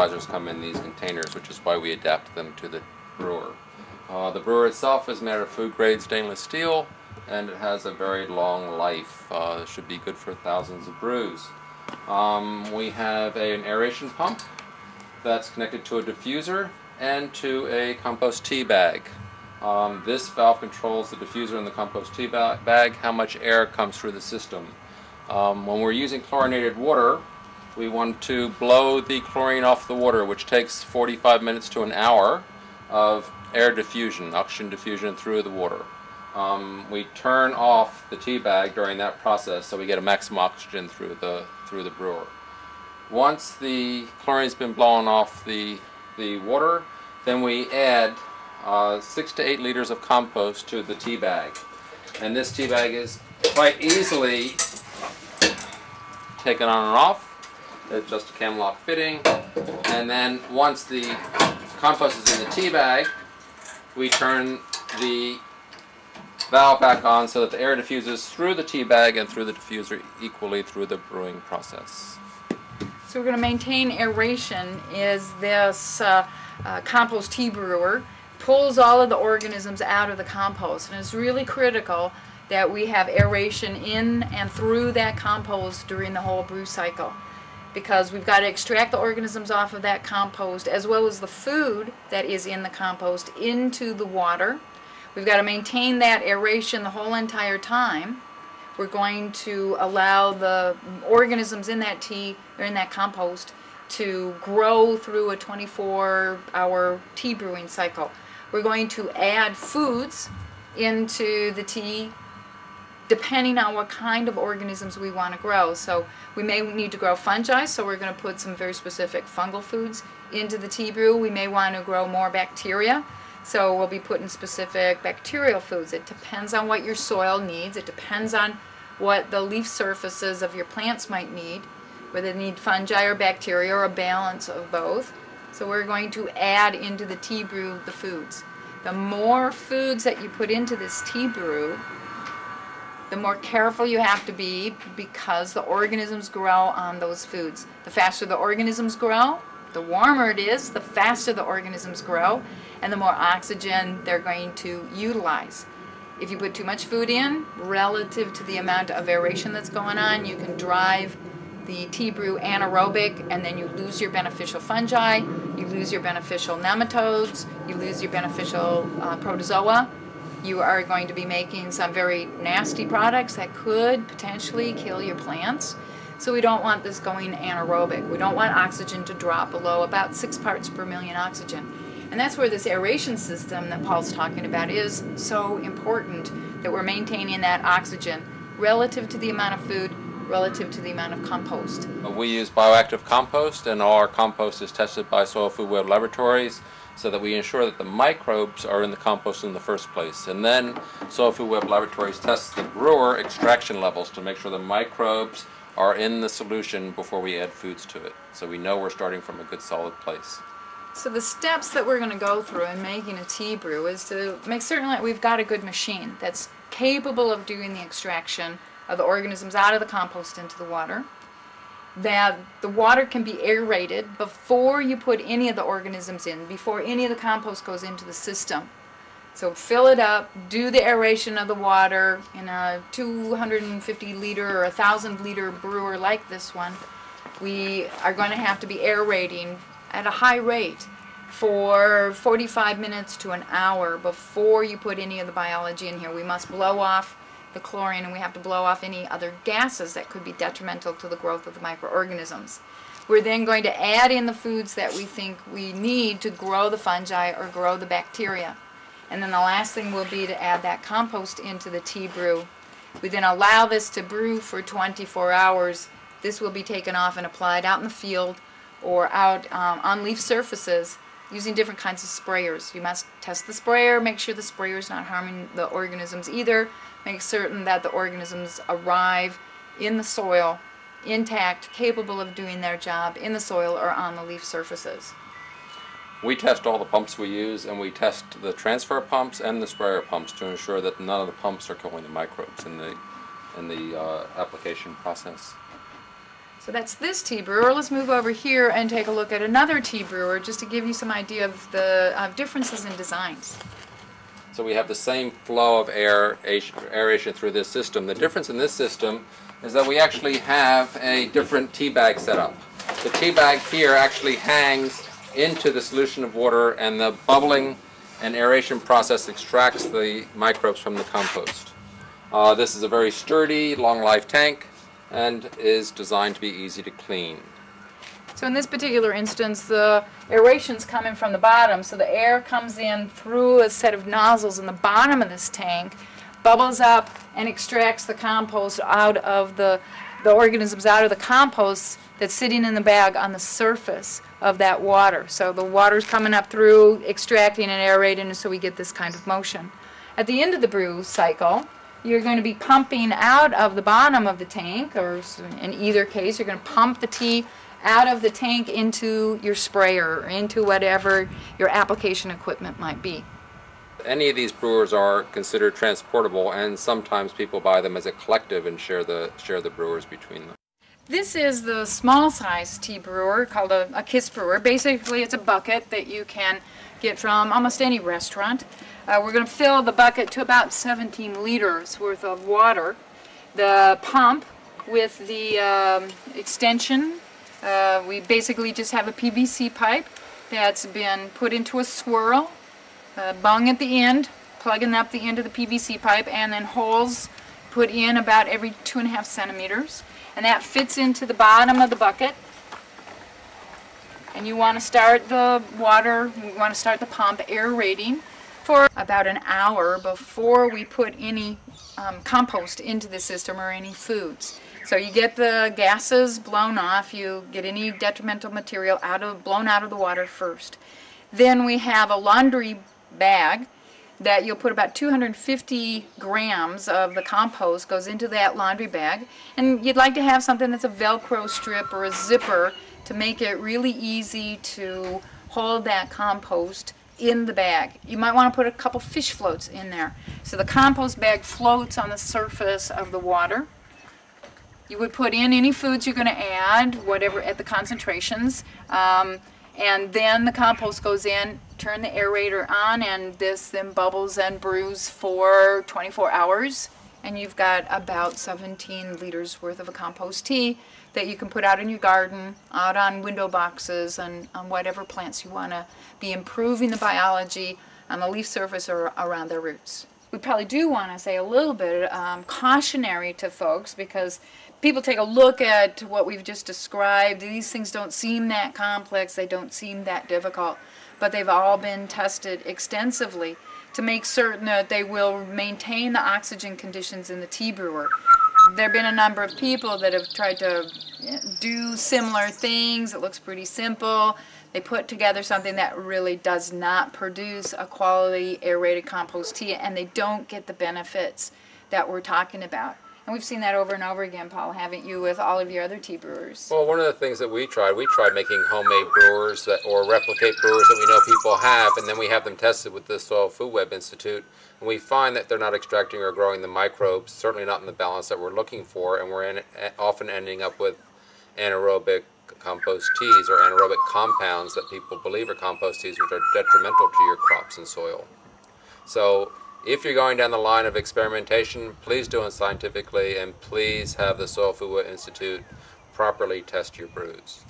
fertilizers come in these containers, which is why we adapt them to the brewer. The brewer itself is made of food-grade stainless steel, and it has a very long life. It should be good for thousands of brews. We have an aeration pump that's connected to a diffuser and to a compost tea bag. This valve controls the diffuser and the compost tea bag, how much air comes through the system. When we're using chlorinated water, we want to blow the chlorine off the water, which takes 45 minutes to an hour of air diffusion, oxygen diffusion through the water. We turn off the tea bag during that process so we get a maximum oxygen through the brewer. Once the chlorine's been blown off the water, then we add 6 to 8 liters of compost to the tea bag. And this tea bag is quite easily taken on and off. It's just a camlock fitting. And then once the compost is in the tea bag, we turn the valve back on so that the air diffuses through the tea bag and through the diffuser equally through the brewing process. So we're going to maintain aeration. Is this compost tea brewer pulls all of the organisms out of the compost, and it's really critical that we have aeration in and through that compost during the whole brew cycle, because we've got to extract the organisms off of that compost as well as the food that is in the compost into the water. We've got to maintain that aeration the whole entire time. We're going to allow the organisms in that tea or in that compost to grow through a 24-hour tea brewing cycle. We're going to add foods into the tea depending on what kind of organisms we want to grow. So we may need to grow fungi, so we're going to put some very specific fungal foods into the tea brew. We may want to grow more bacteria, so we'll be putting specific bacterial foods. It depends on what your soil needs. It depends on what the leaf surfaces of your plants might need, whether they need fungi or bacteria or a balance of both. So we're going to add into the tea brew the foods. The more foods that you put into this tea brew, the more careful you have to be, because the organisms grow on those foods. The faster the organisms grow, the warmer it is, the faster the organisms grow, and the more oxygen they're going to utilize. If you put too much food in, relative to the amount of aeration that's going on, you can drive the tea brew anaerobic, and then you lose your beneficial fungi, you lose your beneficial nematodes, you lose your beneficial protozoa. You are going to be making some very nasty products that could potentially kill your plants. So we don't want this going anaerobic. We don't want oxygen to drop below about 6 parts per million oxygen. And that's where this aeration system that Paul's talking about is so important, that we're maintaining that oxygen relative to the amount of food, relative to the amount of compost. We use bioactive compost, and all our compost is tested by Soil Food Web Laboratories, so that we ensure that the microbes are in the compost in the first place. And then Soil Food Web Laboratories tests the brewer extraction levels to make sure the microbes are in the solution before we add foods to it. So we know we're starting from a good solid place. So the steps that we're going to go through in making a tea brew is to make certain that we've got a good machine that's capable of doing the extraction of the organisms out of the compost into the water, that the water can be aerated before you put any of the organisms in, before any of the compost goes into the system. So fill it up, do the aeration of the water in a 250 liter or 1,000 liter brewer like this one. We are going to have to be aerating at a high rate for 45 minutes to an hour before you put any of the biology in here. We must blow off the chlorine, and we have to blow off any other gases that could be detrimental to the growth of the microorganisms. We're then going to add in the foods that we think we need to grow the fungi or grow the bacteria. And then the last thing will be to add that compost into the tea brew. We then allow this to brew for 24 hours. This will be taken off and applied out in the field or out on leaf surfaces using different kinds of sprayers. You must test the sprayer, make sure the sprayer is not harming the organisms either, make certain that the organisms arrive in the soil intact, capable of doing their job in the soil or on the leaf surfaces. We test all the pumps we use, and we test the transfer pumps and the sprayer pumps to ensure that none of the pumps are killing the microbes in the application process. So that's this tea brewer. Let's move over here and take a look at another tea brewer just to give you some idea of the differences in designs. So we have the same flow of aeration through this system. The difference in this system is that we actually have a different tea bag setup. The tea bag here actually hangs into the solution of water, and the bubbling and aeration process extracts the microbes from the compost. This is a very sturdy, long life tank and is designed to be easy to clean. So in this particular instance, the aeration's coming from the bottom, so the air comes in through a set of nozzles in the bottom of this tank, bubbles up, and extracts the compost out of the organisms out of the compost that's sitting in the bag on the surface of that water. So the water's coming up through, extracting and aerating, so we get this kind of motion. At the end of the brew cycle, you're going to be pumping out of the bottom of the tank, or in either case, you're going to pump the tea out of the tank into your sprayer or into whatever your application equipment might be. Any of these brewers are considered transportable, and sometimes people buy them as a collective and share the brewers between them. This is the small size tea brewer called a KISS brewer. Basically it's a bucket that you can get from almost any restaurant. We're going to fill the bucket to about 17 liters worth of water. The pump with the extension, we basically just have a PVC pipe that's been put into a swirl, bung at the end, plugging up the end of the PVC pipe, and then holes put in about every 2.5 centimeters. And that fits into the bottom of the bucket. And you want to start the water, you want to start the pump aerating for about an hour before we put any compost into the system or any foods. So you get the gases blown off, you get any detrimental material blown out of the water first. Then we have a laundry bag that you'll put about 250 grams of the compost goes into that laundry bag, and you'd like to have something that's a Velcro strip or a zipper to make it really easy to hold that compost in the bag. You might want to put a couple fish floats in there. So the compost bag floats on the surface of the water. You would put in any foods you're going to add, whatever at the concentrations, and then the compost goes in, turn the aerator on, and this then bubbles and brews for 24 hours, and you've got about 17 liters worth of a compost tea that you can put out in your garden, out on window boxes, and on whatever plants you want to be improving the biology on the leaf surface or around their roots. We probably do want to say a little bit cautionary to folks, because people take a look at what we've just described. These things don't seem that complex, they don't seem that difficult, but they've all been tested extensively to make certain that they will maintain the oxygen conditions in the tea brewer. There have been a number of people that have tried to do similar things. It looks pretty simple. They put together something that really does not produce a quality aerated compost tea, and they don't get the benefits that we're talking about. And we've seen that over and over again, Paul, haven't you, with all of your other tea brewers? Well, one of the things that we tried making homemade brewers or replicate brewers that we know people have, and then we have them tested with the Soil Food Web Institute, and we find that they're not extracting or growing the microbes, certainly not in the balance that we're looking for, and we're often ending up with anaerobic compost teas or anaerobic compounds that people believe are compost teas, which are detrimental to your crops and soil. So if you're going down the line of experimentation, please do it scientifically, and please have the Soil Food Web Institute properly test your brews.